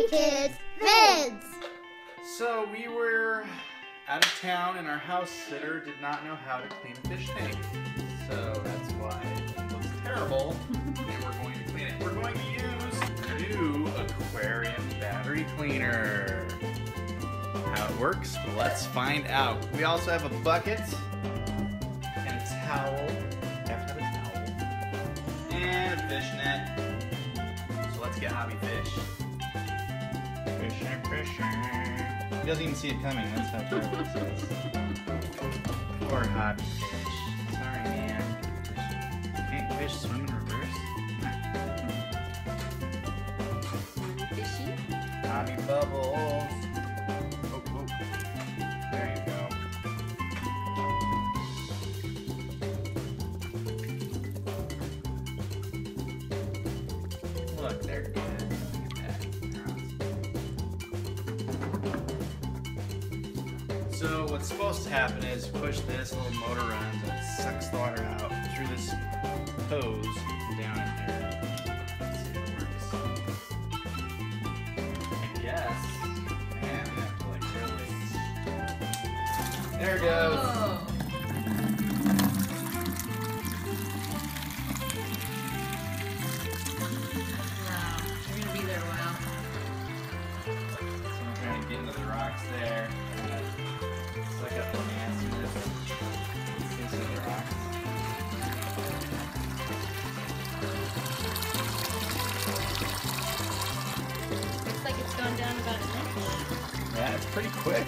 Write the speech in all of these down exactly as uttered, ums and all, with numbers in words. Hobby Kids Vids! So we were out of town and our house sitter did not know how to clean a fish tank. So that's why it looks terrible and we're going to clean it. We're going to use new aquarium battery cleaner. How it works, let's find out. We also have a bucket and a towel. We have to have a towel. And a fish net. Let's get Hobby Fish. Pressure, pressure. He doesn't even see it coming, that's how terrible it is. Poor Hobby Fish. Sorry, man. Can't fish swim in reverse? Fishy. Hobby Bubbles. Oh, oh. There you go. Look, they're good. Look at that. So what's supposed to happen is you push this, little motor runs, and it sucks the water out through this hose down in here. Let's see if it works. I guess. Man, we have to like really... There it goes. Whoa. There, suck up the nastiness. Let's see the rocks. Looks like it's gone down about an inch. Yeah, it's pretty quick.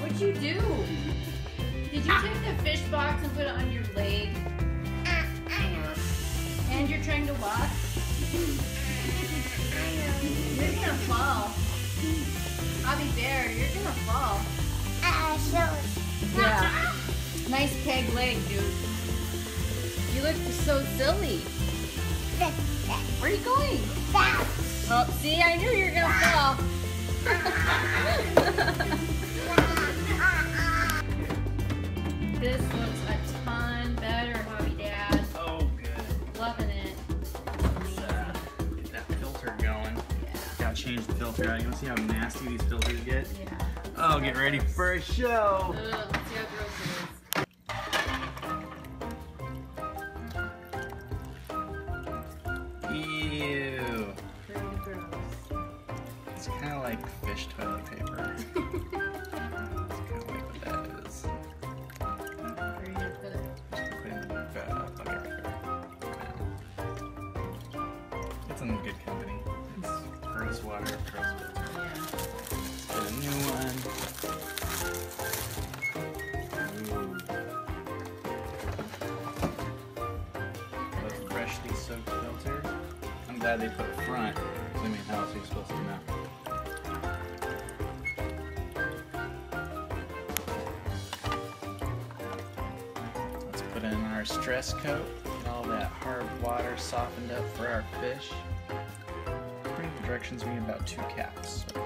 What'd you do? Did you take the fish box and put it on your leg? Uh, I know. And you're trying to walk? I know. You're gonna fall. Hobby Bear, you're gonna fall. Uh, sure. Yeah. Nice peg leg, dude. You look so silly. Where are you going? Oh, see, I knew you were gonna fall. This looks a ton better, Hobby Dad. Oh, good. Loving it. Let's uh, get that filter going. Yeah. Gotta change the filter out. You wanna see how nasty these filters get? Yeah. Oh, get ready for a show. Ugh, let's see how gross it is. Ew. Pretty gross. It's kind of like fish toilet paper. In good company. It's rose water, rose water. Let's get a new one. Ooh. A freshly soaked filter. I'm glad they put a front. I mean, how else are you supposed to know? Let's put in our stress coat. All that hard water softened up for our fish. According to directions, we need about two caps. So.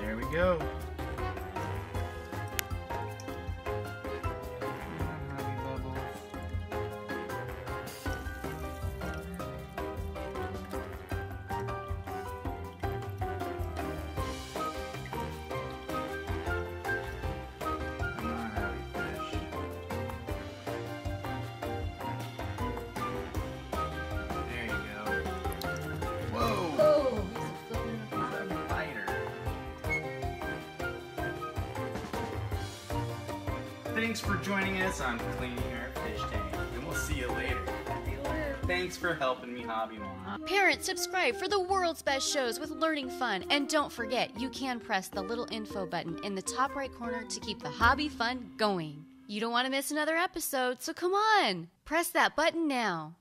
There we go. Thanks for joining us on cleaning our fish tank, and we'll see you later. Thanks for helping me, Hobby Mom. Parents, subscribe for the world's best shows with learning fun. And don't forget, you can press the little info button in the top right corner to keep the hobby fun going. You don't want to miss another episode, so come on, press that button now.